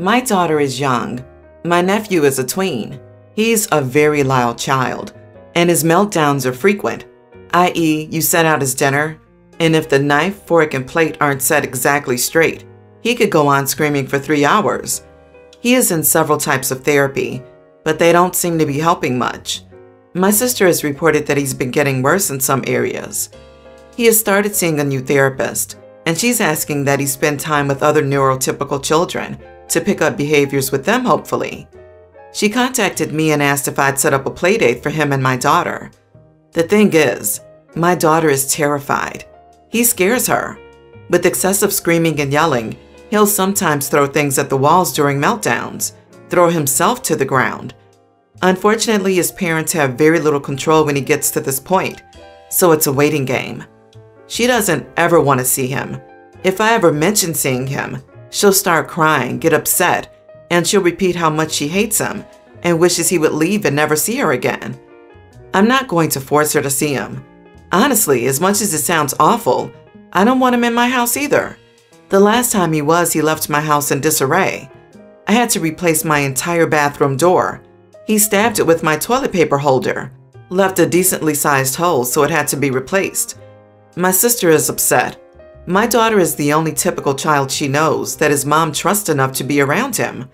My daughter is young. My nephew is a tween. He's a very loud child, and his meltdowns are frequent, i.e. you set out his dinner, and if the knife, fork, and plate aren't set exactly straight, he could go on screaming for 3 hours. He is in several types of therapy, but they don't seem to be helping much. My sister has reported that he's been getting worse in some areas. He has started seeing a new therapist, and she's asking that he spend time with other neurotypical children to pick up behaviors with them, hopefully. She contacted me and asked if I'd set up a playdate for him and my daughter. The thing is, my daughter is terrified. He scares her. With excessive screaming and yelling, he'll sometimes throw things at the walls during meltdowns, throw himself to the ground. Unfortunately, his parents have very little control when he gets to this point, so it's a waiting game. She doesn't ever want to see him. If I ever mention seeing him, she'll start crying, get upset, and she'll repeat how much she hates him and wishes he would leave and never see her again. I'm not going to force her to see him. Honestly, as much as it sounds awful, I don't want him in my house either. The last time he left my house in disarray. I had to replace my entire bathroom door. He stabbed it with my toilet paper holder, left a decently sized hole, so it had to be replaced. My sister is upset. My daughter is the only typical child she knows that his mom trusts enough to be around him.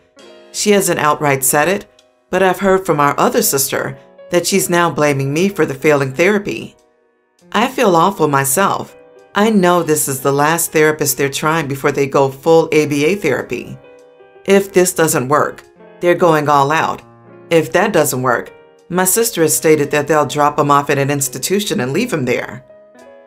She hasn't outright said it, but I've heard from our other sister that she's now blaming me for the failing therapy. I feel awful myself. I know this is the last therapist they're trying before they go full ABA therapy. If this doesn't work, they're going all out. If that doesn't work, my sister has stated that they'll drop him off at an institution and leave him there.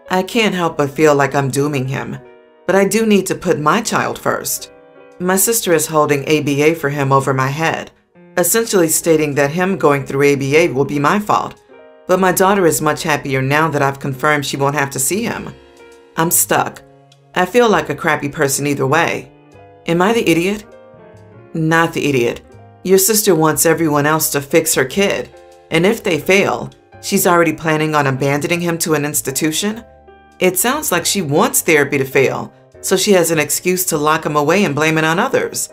I can't help but feel like I'm dooming him, but I do need to put my child first. My sister is holding ABA for him over my head, essentially stating that him going through ABA will be my fault, but my daughter is much happier now that I've confirmed she won't have to see him. I'm stuck. I feel like a crappy person either way. Am I the idiot? Not the idiot. Your sister wants everyone else to fix her kid, and if they fail, she's already planning on abandoning him to an institution? It sounds like she wants therapy to fail, so she has an excuse to lock him away and blame it on others.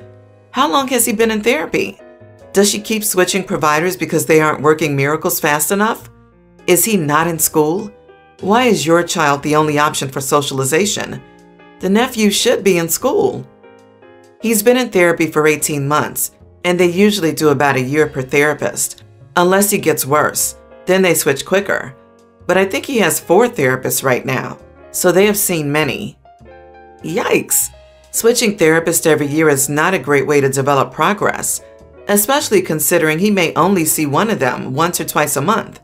How long has he been in therapy? Does she keep switching providers because they aren't working miracles fast enough? Is he not in school? Why is your child the only option for socialization? The nephew should be in school. He's been in therapy for 18 months, and they usually do about a year per therapist, unless he gets worse. Then they switch quicker. But I think he has 4 therapists right now, so they have seen many. Yikes! Switching therapists every year is not a great way to develop progress, especially considering he may only see one of them once or twice a month.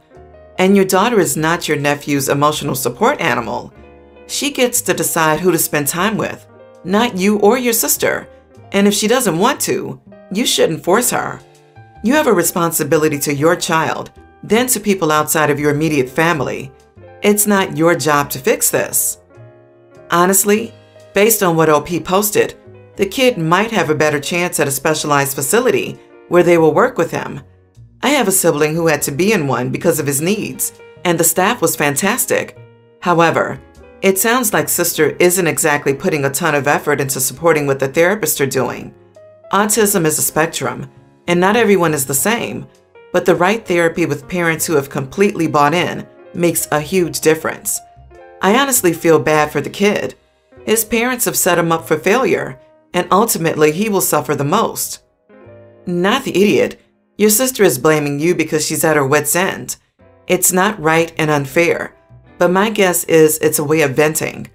And your daughter is not your nephew's emotional support animal. She gets to decide who to spend time with, not you or your sister. And if she doesn't want to, you shouldn't force her. You have a responsibility to your child, then to people outside of your immediate family. It's not your job to fix this. Honestly, based on what OP posted, the kid might have a better chance at a specialized facility where they will work with him. I have a sibling who had to be in one because of his needs, and the staff was fantastic. However, it sounds like sister isn't exactly putting a ton of effort into supporting what the therapists are doing. Autism is a spectrum, and not everyone is the same. But the right therapy with parents who have completely bought in makes a huge difference. I honestly feel bad for the kid. His parents have set him up for failure, and ultimately he will suffer the most. Not the idiot. Your sister is blaming you because she's at her wit's end. It's not right and unfair, but my guess is it's a way of venting.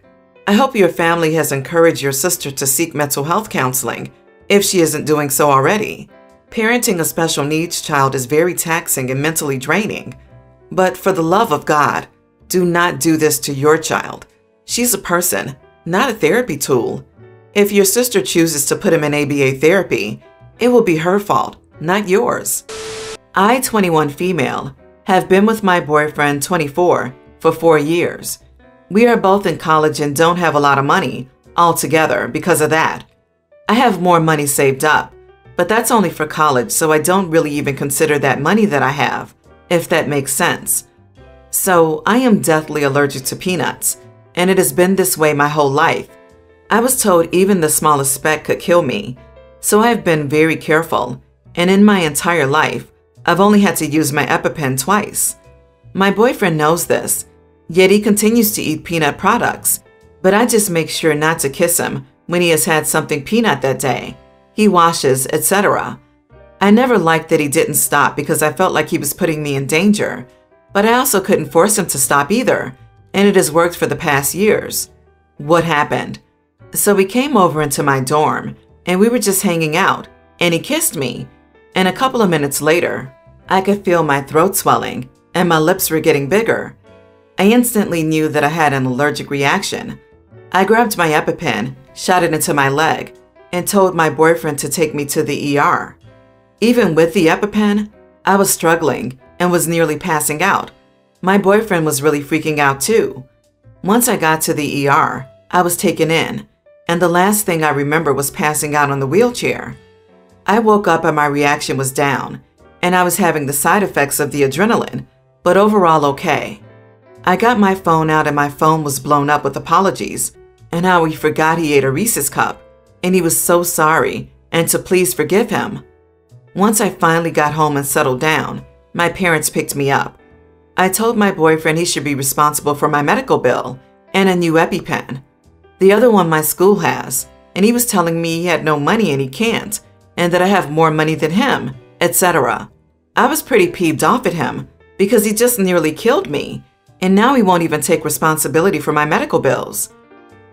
I hope your family has encouraged your sister to seek mental health counseling, if she isn't doing so already. Parenting a special needs child is very taxing and mentally draining. But for the love of God, do not do this to your child. She's a person, not a therapy tool. If your sister chooses to put him in ABA therapy, it will be her fault, not yours. I, 21 female, have been with my boyfriend, 24, for 4 years. We are both in college and don't have a lot of money altogether because of that. I have more money saved up, but that's only for college, so I don't really even consider that money that I have, if that makes sense. So I am deathly allergic to peanuts, and it has been this way my whole life. I was told even the smallest speck could kill me, so I've been very careful, and in my entire life, I've only had to use my EpiPen twice. My boyfriend knows this, yet he continues to eat peanut products, but I just make sure not to kiss him when he has had something peanut that day. He washes, etc. I never liked that he didn't stop because I felt like he was putting me in danger, but I also couldn't force him to stop either, and it has worked for the past years. What happened? So we came over into my dorm, and we were just hanging out, and he kissed me, and a couple of minutes later, I could feel my throat swelling, and my lips were getting bigger. I instantly knew that I had an allergic reaction. I grabbed my EpiPen, shot it into my leg, and told my boyfriend to take me to the ER. Even with the EpiPen, I was struggling and was nearly passing out. My boyfriend was really freaking out too. Once I got to the ER, I was taken in, and the last thing I remember was passing out on the wheelchair. I woke up and my reaction was down, and I was having the side effects of the adrenaline, but overall okay. I got my phone out and my phone was blown up with apologies and how he forgot he ate a Reese's cup and he was so sorry and to please forgive him. Once I finally got home and settled down, my parents picked me up. I told my boyfriend he should be responsible for my medical bill and a new EpiPen. The other one my school has, and he was telling me he had no money and he can't, and that I have more money than him, etc. I was pretty peeved off at him because he just nearly killed me, and now he won't even take responsibility for my medical bills.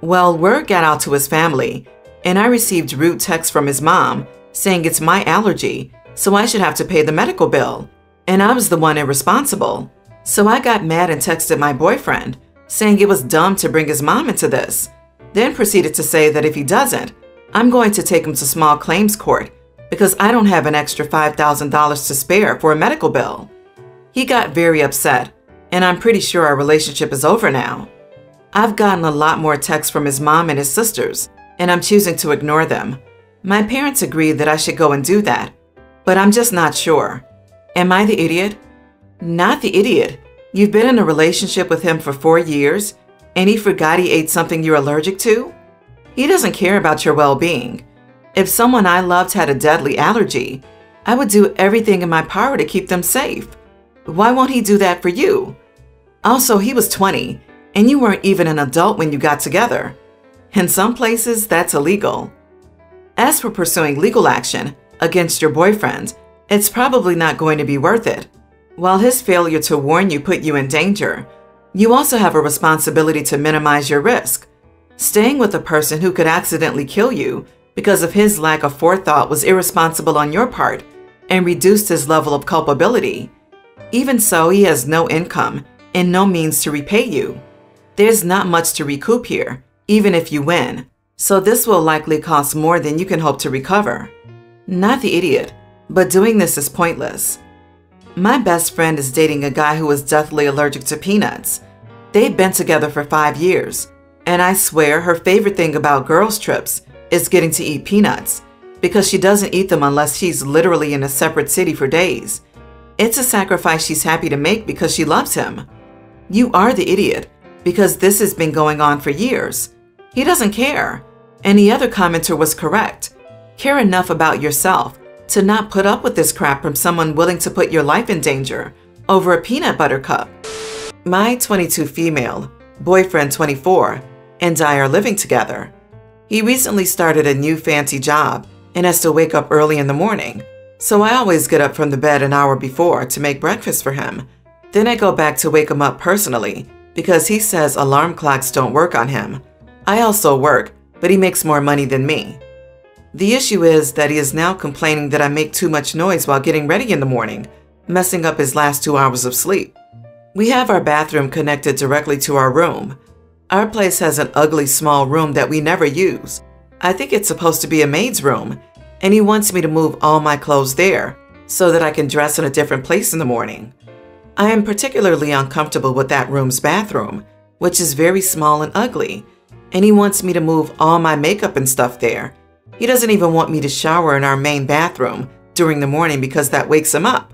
Well, word got out to his family, and I received rude texts from his mom saying it's my allergy, so I should have to pay the medical bill, and I was the one irresponsible. So I got mad and texted my boyfriend, saying it was dumb to bring his mom into this, then proceeded to say that if he doesn't, I'm going to take him to small claims court because I don't have an extra $5,000 to spare for a medical bill. He got very upset, and I'm pretty sure our relationship is over now. I've gotten a lot more texts from his mom and his sisters, and I'm choosing to ignore them. My parents agreed that I should go and do that, but I'm just not sure. Am I the idiot? Not the idiot. You've been in a relationship with him for 4 years, and he forgot he ate something you're allergic to? He doesn't care about your well-being. If someone I loved had a deadly allergy, I would do everything in my power to keep them safe. Why won't he do that for you? Also, he was 20, and you weren't even an adult when you got together. In some places, that's illegal. As for pursuing legal action against your boyfriend, it's probably not going to be worth it. While his failure to warn you put you in danger, you also have a responsibility to minimize your risk. Staying with a person who could accidentally kill you because of his lack of forethought was irresponsible on your part and reduced his level of culpability. Even so, he has no income and no means to repay you. There's not much to recoup here, even if you win, so this will likely cost more than you can hope to recover. Not the idiot, but doing this is pointless. My best friend is dating a guy who is deathly allergic to peanuts. They've been together for 5 years, and I swear her favorite thing about girls' trips is getting to eat peanuts because she doesn't eat them unless she's literally in a separate city for days. It's a sacrifice she's happy to make because she loves him. You are the idiot because this has been going on for years. He doesn't care. And the other commenter was correct. Care enough about yourself to not put up with this crap from someone willing to put your life in danger over a peanut butter cup. My 22 female, boyfriend 24, and I are living together. He recently started a new fancy job and has to wake up early in the morning, so I always get up from the bed an hour before to make breakfast for him. Then I go back to wake him up personally because he says alarm clocks don't work on him. I also work, but he makes more money than me. The issue is that he is now complaining that I make too much noise while getting ready in the morning, messing up his last 2 hours of sleep. We have our bathroom connected directly to our room. Our place has an ugly small room that we never use. I think it's supposed to be a maid's room, and he wants me to move all my clothes there so that I can dress in a different place in the morning. I am particularly uncomfortable with that room's bathroom, which is very small and ugly, and he wants me to move all my makeup and stuff there. He doesn't even want me to shower in our main bathroom during the morning because that wakes him up.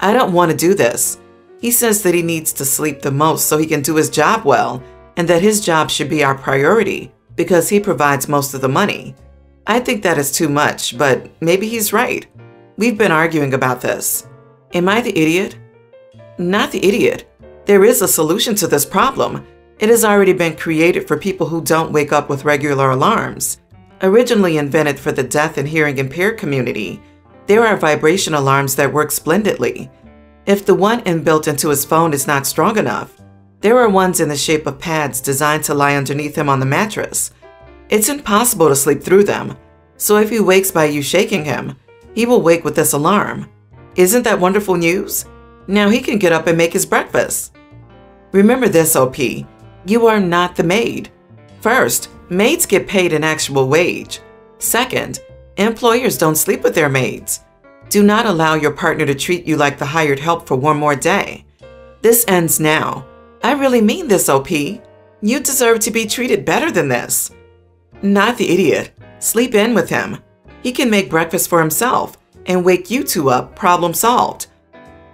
I don't want to do this. He says that he needs to sleep the most so he can do his job well and that his job should be our priority because he provides most of the money. I think that is too much, but maybe he's right. We've been arguing about this. Am I the idiot? Not the idiot. There is a solution to this problem. It has already been created for people who don't wake up with regular alarms. Originally invented for the deaf and hearing impaired community, there are vibration alarms that work splendidly. If the one inbuilt into his phone is not strong enough, there are ones in the shape of pads designed to lie underneath him on the mattress. It's impossible to sleep through them, so if he wakes by you shaking him, he will wake with this alarm. Isn't that wonderful news? Now he can get up and make his breakfast. Remember this, OP. You are not the maid. First, maids get paid an actual wage. Second, employers don't sleep with their maids. Do not allow your partner to treat you like the hired help for one more day. This ends now. I really mean this, OP. You deserve to be treated better than this. Not the idiot. Sleep in with him. He can make breakfast for himself and wake you two up, problem solved.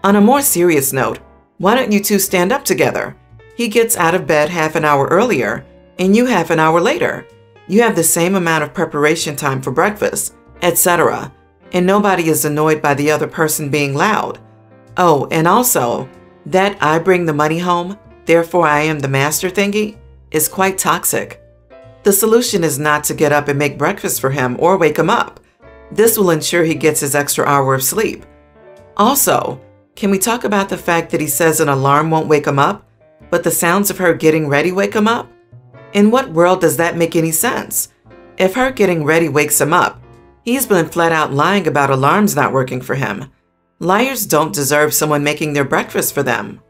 On a more serious note, why don't you two stand up together? He gets out of bed half an hour earlier and you half an hour later. You have the same amount of preparation time for breakfast, etc. And nobody is annoyed by the other person being loud. Oh, and also, that I bring the money home, therefore I am the master thingy, is quite toxic. The solution is not to get up and make breakfast for him or wake him up. This will ensure he gets his extra hour of sleep. Also, can we talk about the fact that he says an alarm won't wake him up, but the sounds of her getting ready wake him up? In what world does that make any sense? If her getting ready wakes him up, he's been flat out lying about alarms not working for him. Liars don't deserve someone making their breakfast for them.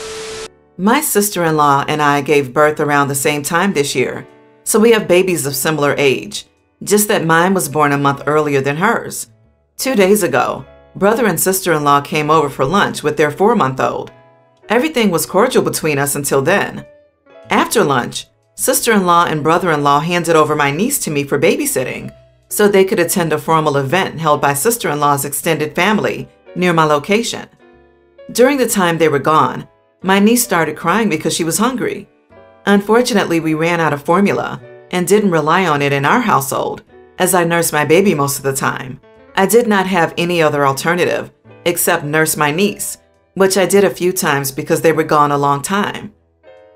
My sister-in-law and I gave birth around the same time this year, so we have babies of similar age, just that mine was born a month earlier than hers. 2 days ago, brother and sister-in-law came over for lunch with their 4-month-old. Everything was cordial between us until then. After lunch, sister-in-law and brother-in-law handed over my niece to me for babysitting so they could attend a formal event held by sister-in-law's extended family near my location. During the time they were gone, my niece started crying because she was hungry. Unfortunately, we ran out of formula and didn't rely on it in our household, as I nursed my baby most of the time. I did not have any other alternative except nurse my niece, which I did a few times because they were gone a long time.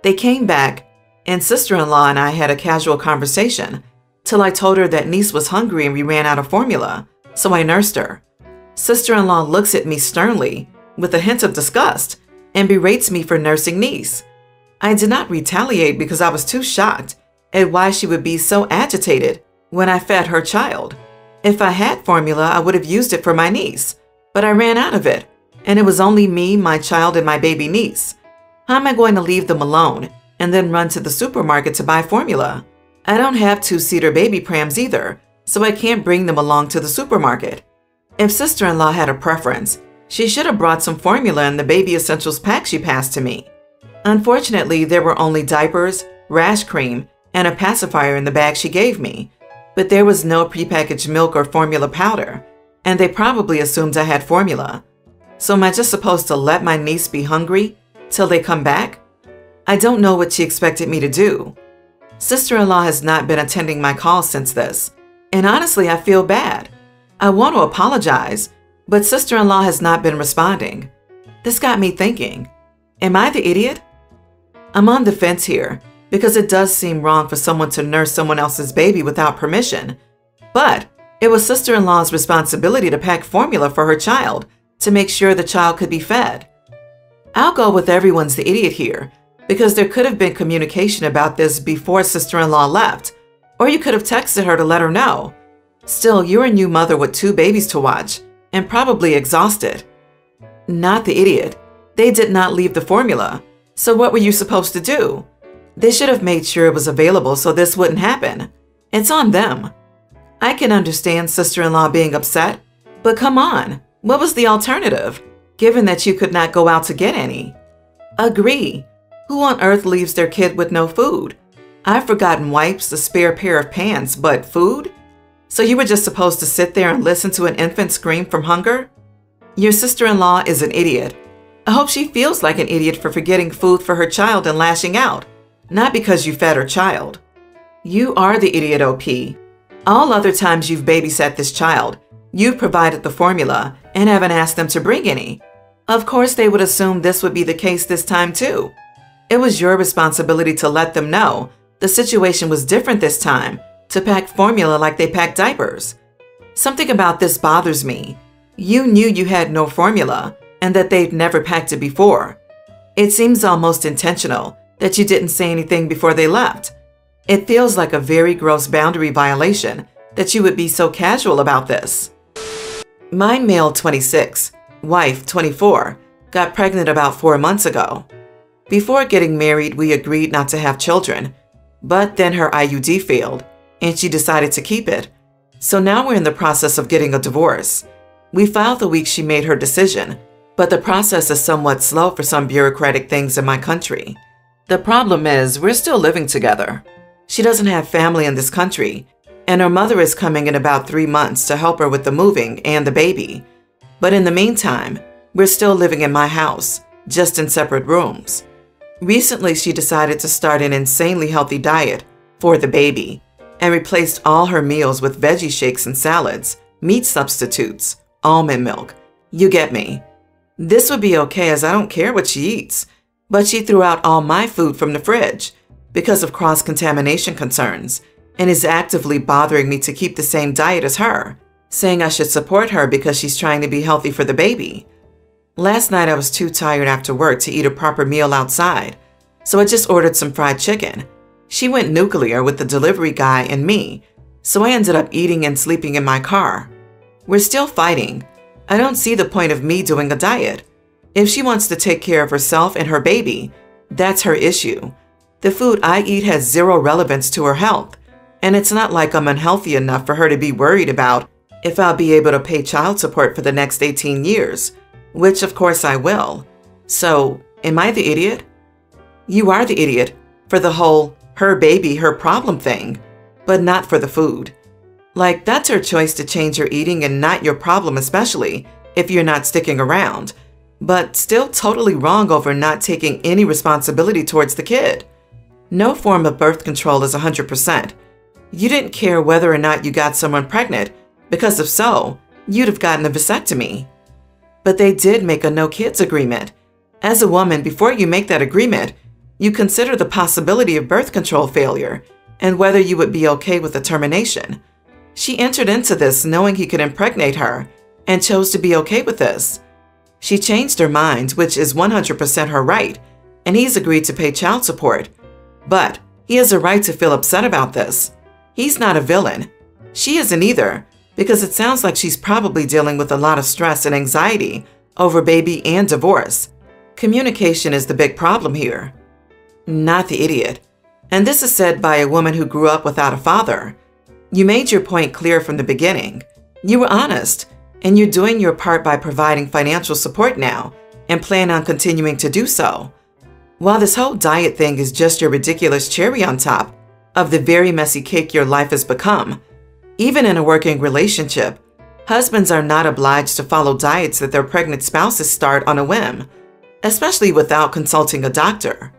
They came back and sister-in-law and I had a casual conversation till I told her that niece was hungry and we ran out of formula, so I nursed her. Sister-in-law looks at me sternly with a hint of disgust and berates me for nursing niece. I did not retaliate because I was too shocked at why she would be so agitated when I fed her child. If I had formula, I would have used it for my niece, but I ran out of it, and it was only me, my child, and my baby niece. How am I going to leave them alone and then run to the supermarket to buy formula? I don't have 2-seater baby prams either, so I can't bring them along to the supermarket. If sister-in-law had a preference, she should have brought some formula in the baby essentials pack she passed to me. Unfortunately, there were only diapers, rash cream, and a pacifier in the bag she gave me, but there was no prepackaged milk or formula powder, and they probably assumed I had formula. So am I just supposed to let my niece be hungry till they come back? I don't know what she expected me to do. Sister-in-law has not been attending my calls since this, and honestly, I feel bad. I want to apologize, but sister-in-law has not been responding. This got me thinking, am I the idiot? I'm on the fence here because it does seem wrong for someone to nurse someone else's baby without permission, but it was sister-in-law's responsibility to pack formula for her child to make sure the child could be fed. I'll go with everyone's the idiot here, because there could have been communication about this before sister-in-law left, or you could have texted her to let her know. Still, you're a new mother with 2 babies to watch and probably exhausted. Not the idiot. They did not leave the formula, so what were you supposed to do? They should have made sure it was available so this wouldn't happen. It's on them. I can understand sister-in-law being upset, but come on, what was the alternative, given that you could not go out to get any? Agree. Who on earth leaves their kid with no food? I've forgotten wipes, a spare pair of pants, but food? So you were just supposed to sit there and listen to an infant scream from hunger? Your sister-in-law is an idiot. I hope she feels like an idiot for forgetting food for her child and lashing out, not because you fed her child. You are the idiot, OP. All other times you've babysat this child, you've provided the formula and haven't asked them to bring any. Of course, they would assume this would be the case this time too. It was your responsibility to let them know the situation was different this time, to pack formula like they pack diapers. Something about this bothers me. You knew you had no formula and that they'd never packed it before. It seems almost intentional that you didn't say anything before they left. It feels like a very gross boundary violation that you would be so casual about this. My male 26, wife 24, got pregnant about 4 months ago. Before getting married, we agreed not to have children, but then her IUD failed and she decided to keep it. So now we're in the process of getting a divorce. We filed the week she made her decision, but the process is somewhat slow for some bureaucratic things in my country. The problem is we're still living together. She doesn't have family in this country, and her mother is coming in about 3 months to help her with the moving and the baby. But in the meantime, we're still living in my house, just in separate rooms. Recently, she decided to start an insanely healthy diet for the baby and replaced all her meals with veggie shakes and salads, meat substitutes, almond milk. You get me. This would be okay as I don't care what she eats, but she threw out all my food from the fridge because of cross-contamination concerns and is actively bothering me to keep the same diet as her, saying I should support her because she's trying to be healthy for the baby. Last night I was too tired after work to eat a proper meal outside, so I just ordered some fried chicken. She went nuclear with the delivery guy and me, so I ended up eating and sleeping in my car. We're still fighting. I don't see the point of me doing a diet. If she wants to take care of herself and her baby, that's her issue. The food I eat has zero relevance to her health, and it's not like I'm unhealthy enough for her to be worried about if I'll be able to pay child support for the next 18 years, which of course I will. So, am I the idiot? You are the idiot for the whole her baby, her problem thing, but not for the food. Like, that's her choice to change your eating and not your problem, especially if you're not sticking around. But still totally wrong over not taking any responsibility towards the kid. No form of birth control is 100%. You didn't care whether or not you got someone pregnant, because if so, you'd have gotten a vasectomy. But they did make a no kids agreement. As a woman, before you make that agreement, you consider the possibility of birth control failure and whether you would be okay with the termination. She entered into this knowing he could impregnate her and chose to be okay with this. She changed her mind, which is 100% her right, and he's agreed to pay child support. But he has a right to feel upset about this. He's not a villain. She isn't either, because it sounds like she's probably dealing with a lot of stress and anxiety over baby and divorce. Communication is the big problem here. Not the idiot. And this is said by a woman who grew up without a father. You made your point clear from the beginning. You were honest, and you're doing your part by providing financial support now and plan on continuing to do so. While this whole diet thing is just your ridiculous cherry on top of the very messy cake your life has become, even in a working relationship, husbands are not obliged to follow diets that their pregnant spouses start on a whim, especially without consulting a doctor.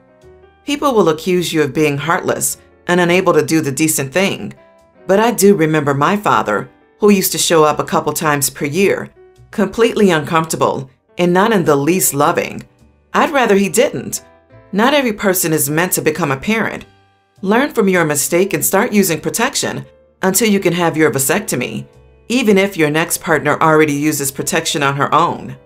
People will accuse you of being heartless and unable to do the decent thing. But I do remember my father, who used to show up a couple times per year, completely uncomfortable and not in the least loving. I'd rather he didn't. Not every person is meant to become a parent. Learn from your mistake and start using protection until you can have your vasectomy, even if your next partner already uses protection on her own.